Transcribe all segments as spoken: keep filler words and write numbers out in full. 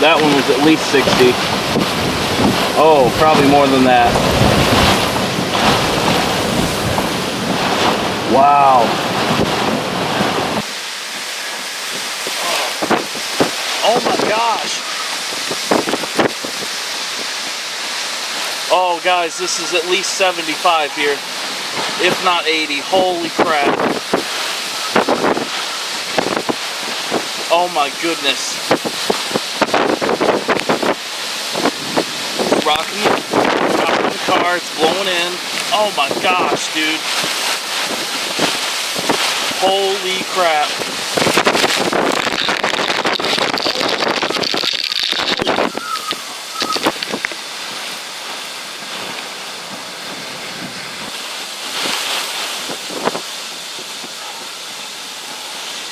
That one was at least sixty. Oh, probably more than that. Wow. Oh my gosh. Oh guys, this is at least seventy-five here, if not eighty. Holy crap. Oh my goodness. Rocking the car, it's blowing in. Oh my gosh, dude. Holy crap.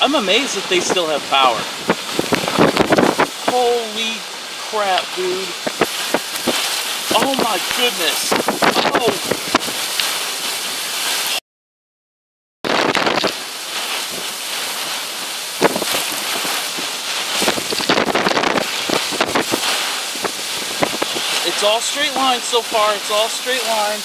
I'm amazed that they still have power. Holy crap, dude. Oh my goodness. Oh. It's all straight line so far, it's all straight line.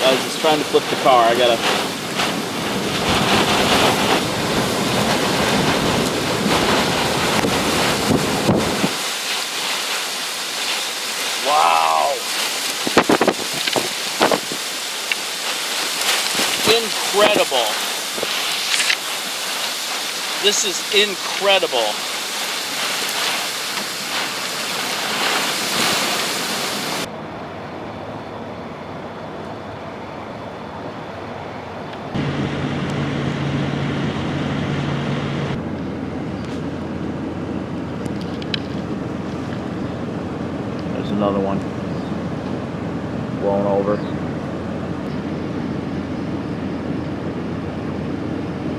I was just trying to flip the car, I gotta... Wow! Incredible. This is incredible. There's another one blown over.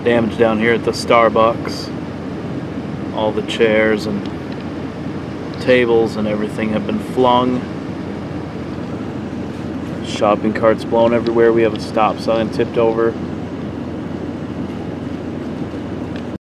Damage down here at the Starbucks. All the chairs and tables and everything have been flung. Shopping carts blown everywhere. We have a stop sign tipped over.